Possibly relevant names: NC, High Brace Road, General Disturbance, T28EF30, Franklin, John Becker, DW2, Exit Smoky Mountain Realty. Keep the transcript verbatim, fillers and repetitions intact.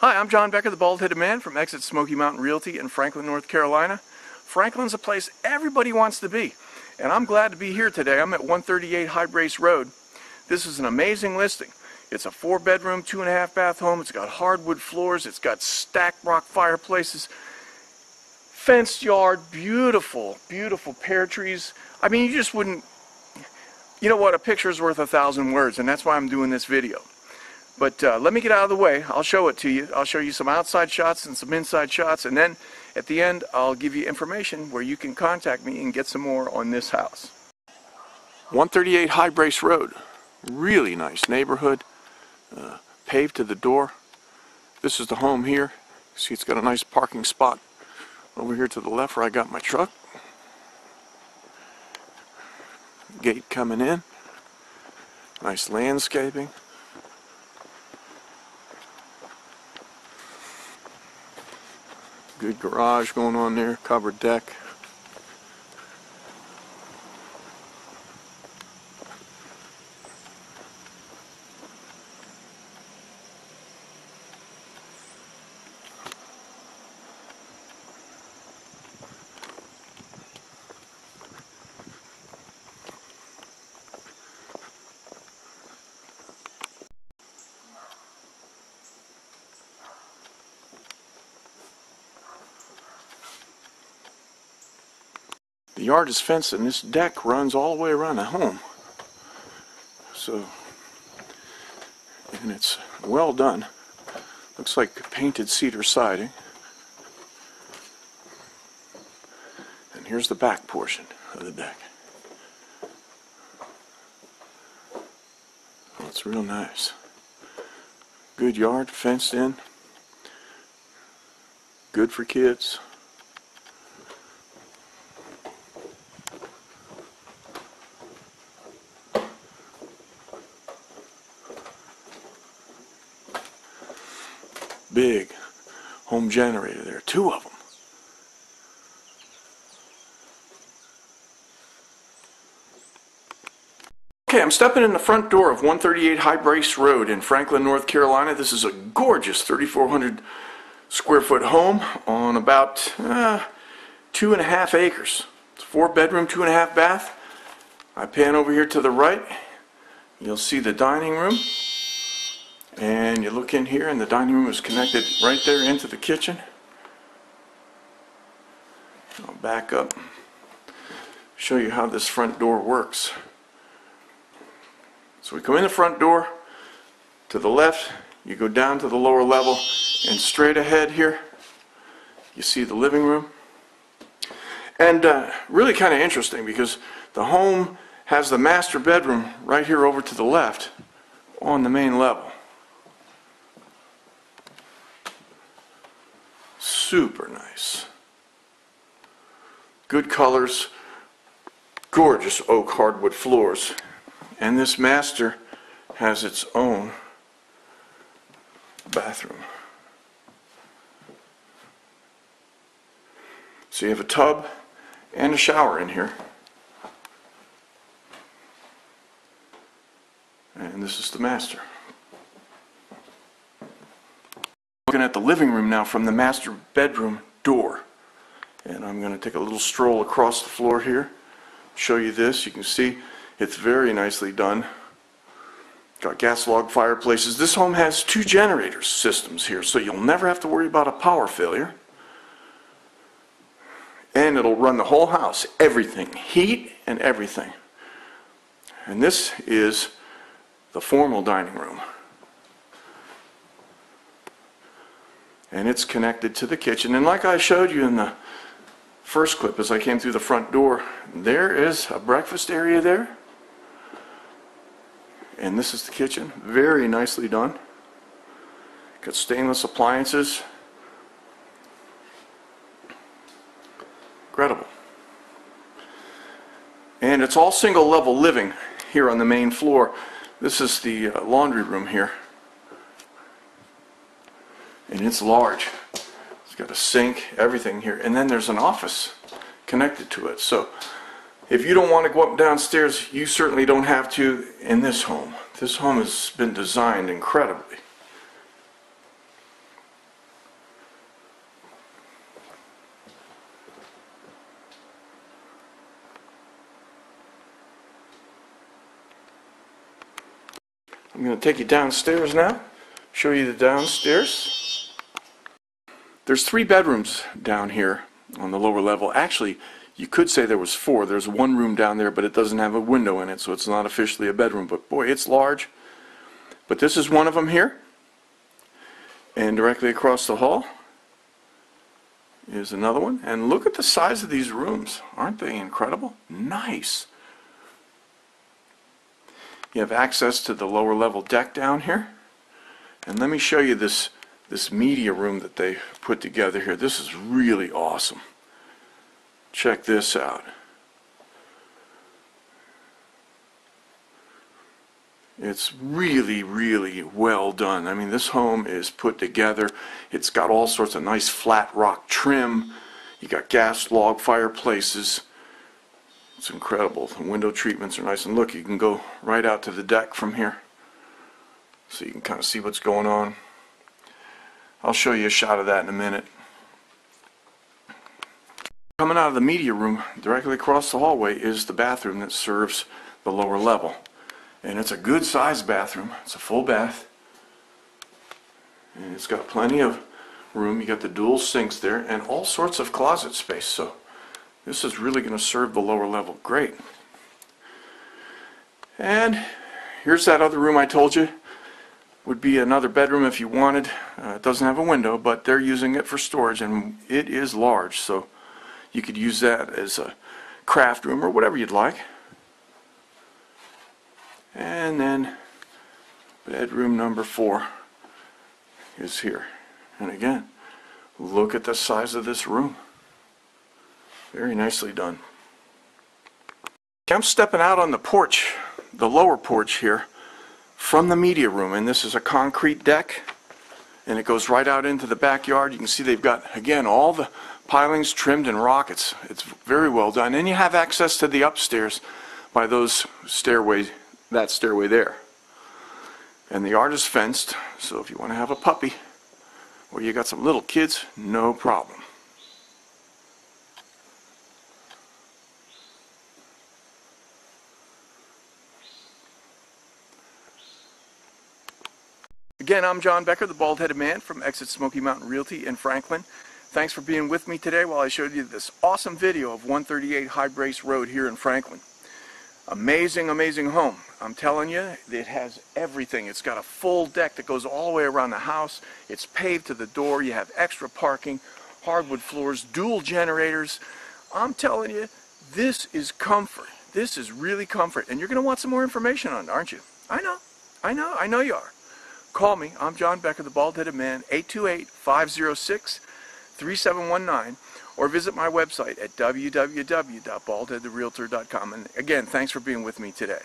Hi, I'm John Becker, the bald-headed man from Exit Smoky Mountain Realty in Franklin, North Carolina. Franklin's a place everybody wants to be, and I'm glad to be here today. I'm at one thirty-eight High Brace Road. This is an amazing listing. It's a four-bedroom, two-and-a-half-bath home. It's got hardwood floors. It's got stacked rock fireplaces, fenced yard, beautiful, beautiful pear trees. I mean, you just wouldn't... You know what? A picture's worth a thousand words, and that's why I'm doing this video. But uh, let me get out of the way. I'll show it to you. I'll show you some outside shots and some inside shots, and then at the end I'll give you information where you can contact me and get some more on this house. one thirty-eight High Brace Road. Really nice neighborhood. Uh, paved to the door. This is the home here. See, it's got a nice parking spot over here to the left where I got my truck. Gate coming in. Nice landscaping. Good garage going on there, covered deck. The yard is fenced and this deck runs all the way around the home. So, and it's well done. Looks like painted cedar siding. And here's the back portion of the deck. Oh, it's real nice. Good yard, fenced in. Good for kids. Big home generator there, two of them. Okay, I'm stepping in the front door of one thirty-eight High Brace Road in Franklin, North Carolina. This is a gorgeous thirty-four hundred square foot home on about uh, two and a half acres. It's a four bedroom, two and a half bath. I pan over here to the right. You'll see the dining room. And you look in here and the dining room is connected right there into the kitchen. I'll back up, show you how this front door works. So we come in the front door, to the left you go down to the lower level, and straight ahead here you see the living room. And uh, really kind of interesting because the home has the master bedroom right here over to the left on the main level. Super nice. Good colors, gorgeous oak hardwood floors, and this master has its own bathroom. So you have a tub and a shower in here. And this is the master. Looking at the living room now from the master bedroom door, and I'm going to take a little stroll across the floor here, show you this. You can see it's very nicely done. Got gas log fireplaces. This home has two generator systems here, so you'll never have to worry about a power failure, and it'll run the whole house, everything, heat and everything. And this is the formal dining room. And it's connected to the kitchen, and like I showed you in the first clip as I came through the front door, there is a breakfast area there, and this is the kitchen. Very nicely done. Got stainless appliances. Incredible. And it's all single level living here on the main floor. This is the laundry room here. And it's large. It's got a sink, everything here. And then there's an office connected to it. So if you don't want to go up and downstairs, you certainly don't have to in this home. This home has been designed incredibly. I'm going to take you downstairs now, show you the downstairs. There's three bedrooms down here on the lower level. Actually, you could say there was four. There's one room down there, but it doesn't have a window in it, so it's not officially a bedroom, but boy, it's large. But this is one of them here. And directly across the hall is another one. And look at the size of these rooms. Aren't they incredible? Nice. You have access to the lower level deck down here. And let me show you this, this media room that they put together here. This is really awesome. Check this out. It's really, really well done. I mean, this home is put together. It's got all sorts of nice flat rock trim. You got gas log fireplaces. It's incredible. The window treatments are nice. And look, you can go right out to the deck from here. So you can kind of see what's going on. I'll show you a shot of that in a minute. Coming out of the media room, directly across the hallway, is the bathroom that serves the lower level. And it's a good sized bathroom. It's a full bath. And it's got plenty of room. You got the dual sinks there and all sorts of closet space. So this is really going to serve the lower level great. And here's that other room I told you would be another bedroom if you wanted. Uh, it doesn't have a window, but they're using it for storage, and it is large, so you could use that as a craft room or whatever you'd like. And then bedroom number four is here. And again, look at the size of this room. Very nicely done. I'm stepping out on the porch, the lower porch here, from the media room. And this is a concrete deck. And it goes right out into the backyard. You can see they've got, again, all the pilings trimmed and rockets. It's very well done. And you have access to the upstairs by those stairways. That stairway there. And the yard is fenced, so if you want to have a puppy or you got some little kids, no problem. Again, I'm John Becker, the bald-headed man from Exit Smoky Mountain Realty in Franklin. Thanks for being with me today while I showed you this awesome video of one thirty-eight High Brace Road here in Franklin. Amazing, amazing home. I'm telling you, it has everything. It's got a full deck that goes all the way around the house. It's paved to the door. You have extra parking, hardwood floors, dual generators. I'm telling you, this is comfort. This is really comfort. And you're going to want some more information on it, aren't you? I know. I know. I know you are. Call me. I'm John Becker, the bald-headed man, eight two eight, five oh six, three seven one nine. Or visit my website at w w w dot bald headed realtor dot com. And again, thanks for being with me today.